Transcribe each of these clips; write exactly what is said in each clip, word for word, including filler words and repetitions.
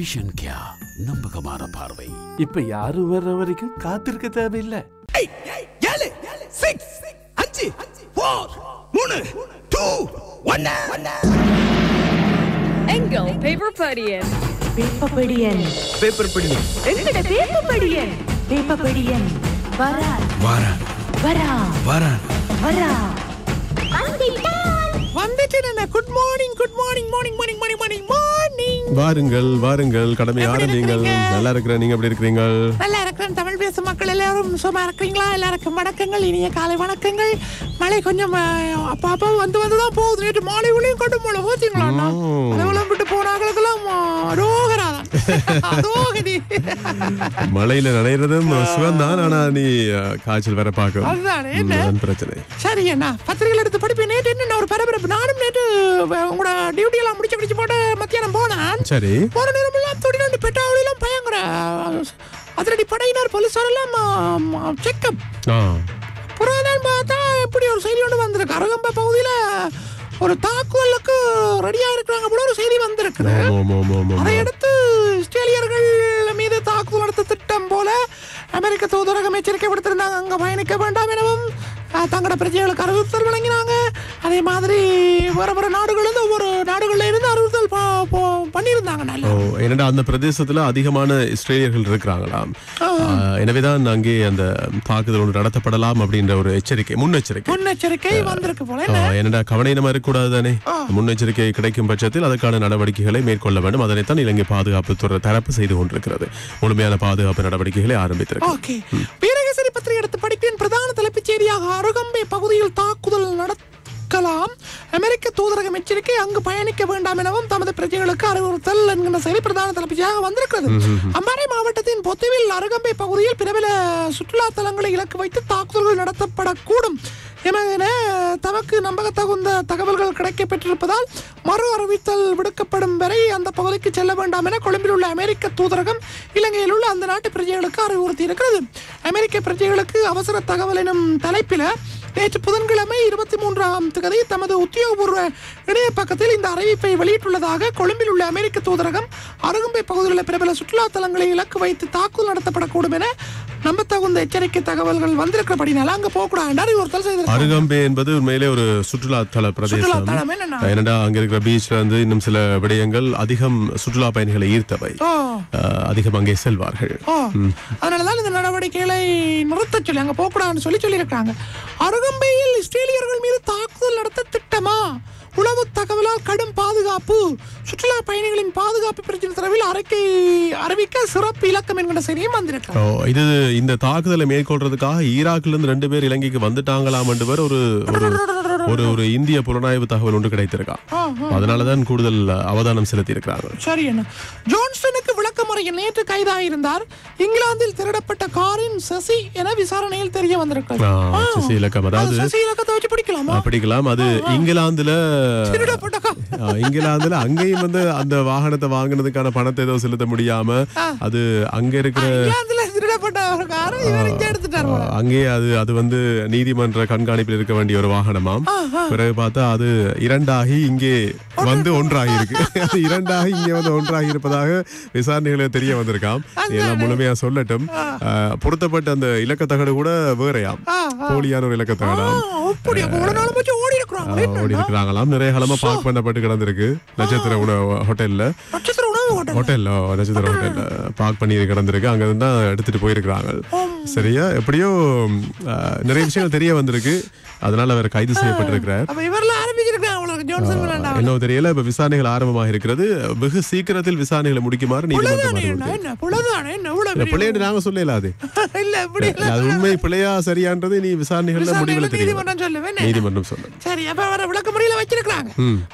Vision கியா நம்பகமான பார்வை. இப்ப யாரு வர்ற வரைக்கும் காத்திருக்க தேவையில்லை. எங்கள் பேப்பர் படியன் பேப்பர் படியன் பேப்பர் படியன் எங்கட பேப்பர் படியன் பேப்பர் படியன் வரா வரா வரா வரா வரா வந்துட்டேன். Good morning good morning morning morning morning morning morning. வாருங்கள் வாருங்கள் கடமை ஆரம்பிங்கள். நல்லா இருக்கற நீங்க எப்படி இருக்கீங்க? நல்லா இருக்கறேன். தமிழ் பேசும் மக்கள் எல்லாரும் சும்மா இருக்கீங்களா? எல்லாருக்கும் வணக்கங்கள், இனிய காலை வணக்கங்கள். மழை கொஞ்சம் அப்பா அப்பா வந்து வந்து தான் போகுது. நேத்து மாலை ஒளியும் கொண்டு மழை ஊத்திங்களா? அதெல்லாம் விட்டு போறாங்களுக்குலாம் ரோகரா அதோகடி மழையில நனையறதும் சுகம்தான். ஆனா நீ காய்ச்சல் வர பார்க்க அதுதான் என்ன பிரச்சனை? சரி என்ன பத்திரிகையில எடுத்து படிப்பேன். நேத்து என்ன ஒரு பரபர நானும் நேற்று உங்களோட டியூட்டி எல்லாம் முடிச்சு முடிச்சு போட்டு மத்தியானம் போனான். சரி போற நேரம் எல்லாம் தொடி ரெண்டு பெட்டாவளிலாம் பயங்கர அதிரடி படையினர் போலீஸார் எல்லாம் செக்அப். புறாதான் பார்த்தா எப்படி ஒரு செய்தி ஒன்று வந்திருக்கு. அரகம்ப பகுதியில் ஒரு தாக்குதலுக்கு ரெடியா இருக்கிறாங்க போல ஒரு செய்தி வந்திருக்கு. அதை எடுத்து ஆஸ்திரேலியர்கள் மீது தாக்குதல் நடத்த திட்டம் போல அமெரிக்க தூதரகம் எச்சரிக்கை கொடுத்திருந்தாங்க. அங்கே பயணிக்க வேண்டாம் எனவும் தங்களோட பிரஜைகளுக்கு அறிவுறுத்தல் வழங்கினாங்க. அதே மாதிரி வேற வேற நாடுகளிலிருந்து ஒவ்வொரு நாடுகளில் இருந்து அறிவுறுத்தல் பண்ணியிருந்தாங்க. என்னடா அந்த பிரதேசத்தில் அதிகமான இஸ்ரேலியர்கள் இருக்கிறாங்களா, எனவேதான் அங்கே அந்த தாக்குதல் ஒன்று நடத்தப்படலாம் அப்படின்ற ஒரு எச்சரிக்கை முன்னெச்சரிக்கை முன்னெச்சரிக்கை வந்திருக்கு போல. என்னடா கவனமா இருக்கக்கூடாது தானே? முன்னெச்சரிக்கை கிடைக்கும் பட்சத்தில் அதற்கான நடவடிக்கைகளை மேற்கொள்ள வேண்டும். அதனைத்தான் இலங்கை பாதுகாப்புத்துறை தரப்பு செய்து கொண்டிருக்கிறது. முழுமையான பாதுகாப்பு நடவடிக்கைகளை ஆரம்பித்திருக்கு. வீரகேசரி பத்திரிகை எடுத்து படிக்கிறேன். பிரதான தலைப்புச் செய்தியாக அருகம்பை பகுதியில் தாக்குதல் நடக்கலாம், அமெரிக்க தூதரகம் எச்சரிக்கை, அங்கு பயணிக்க வேண்டாம் எனவும் தமது பிரஜைகளுக்கு அறிவுறுத்தல் என்கின்ற செய்தி பிரதான தலைப்பியாக வந்திருக்கிறது. அம்பாறை மாவட்டத்தின் பொத்துவில் அருகம்பை பகுதியில் பிரபல சுற்றுலா தலங்களை இலக்கு வைத்து தாக்குதல்கள் நடத்தப்படக்கூடும் என தமக்கு நம்பகத்தகுந்த தகவல்கள் கிடைக்க பெற்றிருப்பதால் மறு அறிவித்தல் விடுக்கப்படும் வரை அந்த பகுதிக்கு செல்ல வேண்டாம் என கொழும்பில் உள்ள அமெரிக்க தூதரகம் இலங்கையில் உள்ள அந்த நாட்டு பிரஜைகளுக்கு அறிவுறுத்தி இருக்கிறது. அமெரிக்க பிரஜைகளுக்கு அவசர தகவல் எனும் தலைப்பில் நேற்று புதன்கிழமை இருபத்தி மூன்றாம் தேதி தமது உத்தியோகபூர்வ இணைய பக்கத்தில் இந்த அறிவிப்பை வெளியிட்டுள்ளதாக கொழும்பில் உள்ள அமெரிக்க தூதரகம் அருகம்பை பகுதியில் உள்ள பிரபல சுற்றுலா தலங்களை இலக்கு வைத்து தாக்குதல் நடத்தப்படக்கூடும் என நம்பத்தகுந்த எச்சரிக்கை தகவல்கள் வந்திருக்கிறபடினால அங்கு போகக்கூடாது அறிவுறுத்தல் செய்திருக்கிறது. அருகம்பை என்பது உண்மையிலே ஒரு சுற்றுலா தல பிரதேசம். ஏனென்றா அங்க இருக்கிற பீச் வந்து இன்னும் சில விடயங்கள் அதிகம் சுற்றுலா பயணிகளை ஈர்த்தவை, அதிகம் அங்கே செல்வார்கள். அதனாலதான் இந்த நடவடிக்கைகளை நிறுத்த சொல்லி அங்க போகக்கூடாதுன்னு சொல்லி சொல்லியிருக்காங்க. அருகம்பையில் இஸ்ரேலியர்கள் மீது தாக்குதல் நடத்த திட்டமா? உளவு தகவலால் கடும் பாதுகாப்பு, சுற்றுலா பயணிகளின் பாதுகாப்பு பிரச்சனை தரவில் அறிக்கை அறிவிக்க சிறப்பு இலக்கம் என்கிற செய்தியும் வந்திருக்கிறது. இது இந்த தாக்குதலை மேற்கொள்றதுக்காக ஈராக்ல இருந்து ரெண்டு பேர் இலங்கைக்கு வந்துட்டாங்களாம் என்று பேர் ஒரு ஒரு ஒரு இந்திய புலனாய்வு தகவல் ஒன்று கிடைத்திருக்கா. அதனாலதான் கூடுதல் அவதானம் செலுத்தி இருக்கிறார்கள். சரி என்ன ஜோன்சனுக்கு விளக்கமறையில் நேற்று கைதாயிருந்தார். இங்கிலாந்தில் திருடப்பட்ட காரின் சசி என விசாரணையில் தெரிய வந்திருக்கலாம். பிடிக்கலாம் அது இங்கிலாந்துல இங்கிலாந்துல அங்கேயும் வந்து அந்த வாகனத்தை வாங்கினதுக்கான பணத்தை ஏதோ செலுத்த முடியாம அது அங்க இருக்கிற அங்கே அது அது வந்து நீதிமன்ற கண்காணிப்பில் இருக்க வேண்டிய ஒரு வாகனமாம். பிறகு பார்த்தா அது இரண்டாகி இங்கே வந்து ஒன்றாகி இருக்கு. அது இரண்டாகி இங்கே வந்து ஒன்றாகி இருப்பதாக விசாரணைகளை தெரிய வந்திருக்காம். இதெல்லாம் முழுமையா சொல்லட்டும். பொருத்தப்பட்ட அந்த இலக்கத்தகடு கூட வேறையாம், போலியான ஒரு இலக்கத்தகடாம். ஓடி இருக்கிறாங்களாம். நிறைய காலமா பார்க் பண்ணப்பட்டு கிடந்திருக்கு. நட்சத்திர உணவு ஹோட்டல்ல ஹோட்டல்ல நட்சத்திர ஹோட்டல்ல பார்க் பண்ணி கிடந்திருக்கு. அங்க இருந்தா எடுத்துட்டு போயிருக்கிறாங்க. சரியா எப்படியோ நிறைய விஷயங்கள் தெரிய வந்திருக்கு. அதனால அவர் கைது செய்யப்பட்டிருக்கிறார். என்ன தெரியல. இப்ப விசாரணைகள் ஆரம்பமாக இருக்கிறது. வெகு சீக்கிரத்தில் விசாரணைகளை முடிக்குமாறு நீதிமன்றம் நாங்க சொல்லல. அது அது உண்மை பிள்ளையா சரியான்றது நீ விசாரணைகள்ல முடிவுல தெரியும். நீதிமன்றம் சொல்ல சரி. அப்ப அவரை விளக்கமுறையில வச்சிருக்காங்க.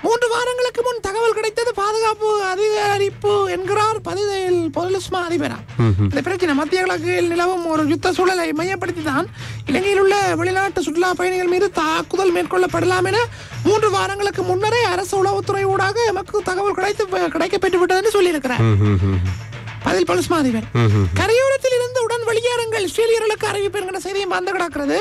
மூன்று வாரங்களுக்கு முன் தகவல் கிடைத்தது. பாதுகாப்பு அதிகரிப்பு என்கிறார் பதினேழு போலீஸ் மா அதிபரா. இந்த பிரச்சனை மத்திய கிழக்கில் நிலவும் ஒரு யுத்த சூழலை மையப்படுத்தி தான் இலங்கையில் உள்ள வெளிநாட்டு சுற்றுலா பயணிகள் மீது தாக்குதல் மேற்கொள்ளப்படலாம் என மூன்று வாரங்களுக்கு முன்னரே அரசு உளவுத்துறை ஊடாக எமக்கு தகவல் கிடைத்து கிடைக்கப்பட்டு விட்டதுன்னு சொல்லியிருக்கிறார். அதில் போலீஸ் மா அதிபர் கரையோரத்தில் இருந்து உடன் வெளியேறுங்கள், ஆஸ்திரேலியர்களுக்கு அறிவிப்பு என்கிற செய்தியும் வந்து கிடக்கிறது.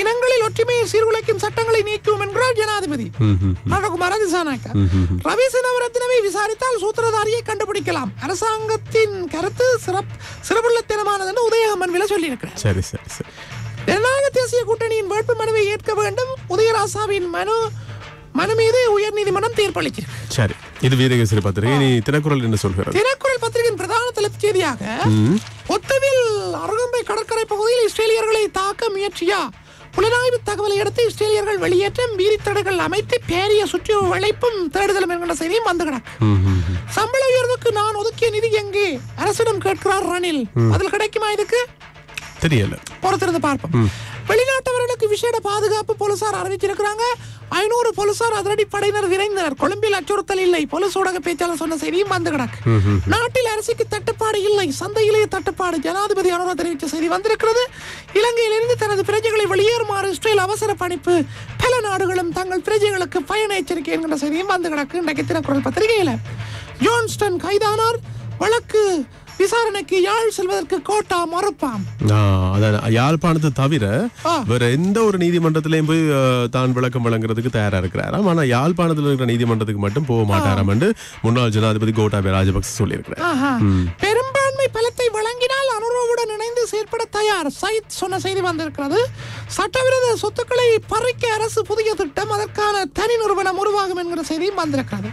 இனங்களில் ஒற்றுமையை சீர்குலைக்கும் சட்டங்களை நீக்குவோம் என்கிறார் ஜனாதிபதி மனோகுமார திசாநாயக்க. ரவி சினவரத்தினவை விசாரித்தால் சூத்திரதாரியை கண்டுபிடிக்கலாம், அரசாங்கத்தின் கருத்து சிறப்புள்ளத்தனமானது என்று உதயகம்மன் விலை சொல்லியிருக்கிறார். சரி சரி சரி. ஜனநாயக தேசிய கூட்டணியின் வேட்பு மனுவை ஏற்க வேண்டும், உதயராசாவின் மனு மனு மீது உயர்நீதிமன்றம் தீர்ப்பளிக்கிறது. சரி, இது வீரகேசரி பத்திரிகை. நீ தினக்குறள் என்ன சொல்கிறார்? தினக்குறள் பத்திரிகையின் பிரதான தலைப்புச் செய்தியாக, ஒத்தவில் அருகம்பை கடற்கரை பகுதியில் இஸ்ரேலியர்களை தாக்க முயற்சியா, புலனாய்வு தகவலை அடுத்து இஸ்ரேலியர்கள் வெளியேற்றம், வீதி தடைகள் அமைத்து பேரிய சுற்று வளைப்பும் தேடுதலும் என்கிற செய்தியும் வந்து கிடக்கு. சம்பள உயர்வுக்கு நான் ஒதுக்கிய நிதி எங்கே அரசிடம் கேட்கிறார் ரணில், அதில் கிடைக்குமா? இதுக்கு தெரியல, பொறுத்திருந்து பார்ப்போம். வெளிநாட்டவர்களுக்கு விசேட பாதுகாப்பு போலீசார் அறிவிச்சிருக்கிறாங்க, ஐநூறு போலீசார் அதிரடி படையினர் விரைந்தனர், கொழும்பில் அச்சுறுத்தல் இல்லை, போலீஸ் ஊடக பேச்சாளர் சொன்ன செய்தியும் வந்து கிடக்கு. நாட்டில் அரிசிக்கு தட்டுப்பாடு இல்லை, சந்தையிலேயே தட்டுப்பாடு, ஜனாதிபதி அனுரா தெரிவித்த செய்தி வந்திருக்கிறது. இலங்கையிலிருந்து தனது பிரஜைகளை வெளியேறுமாறு இஸ்ரேல் அவசர பணிப்பு, பல நாடுகளும் தங்கள் பிரஜைகளுக்கு பயண எச்சரிக்கை என்கிற செய்தியும் வந்து கிடக்கு இன்றைக்கு தினக்குறள் பத்திரிகையில. ஜோன்ஸ்டன் கைதானார், வழக்கு விசாரணைக்கு யாழ் செல்வதற்கு கோட்டா மறுப்பாம். யாழ்ப்பாணத்தை தவிர வேற எந்த ஒரு நீதிமன்றத்திலையும் போய் தான் விளக்கம் வழங்குறதுக்கு தயாரா இருக்கிறாராம், ஆனா யாழ்ப்பாணத்தில் இருக்கிற நீதிமன்றத்துக்கு மட்டும் போக மாட்டாராம் என்று முன்னாள் ஜனாதிபதி கோட்டாபய ராஜபக்ச சொல்லியிருக்கிறார். பெரும்பான்மை பலத்தை வழங்கினால் அனுரோவுடன் இணைந்து செயற்பட தயார் சயித் சொன்ன செய்தி வந்திருக்கிறது. சட்டவிரோத சொத்துக்களை பறிக்க அரசு புதிய திட்டம், அதற்கான தனி நிறுவனம் உருவாகும் என்கிற செய்தியும் வந்திருக்கிறது.